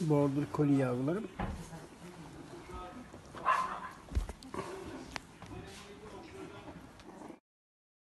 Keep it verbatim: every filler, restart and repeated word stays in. border collie yavrularım.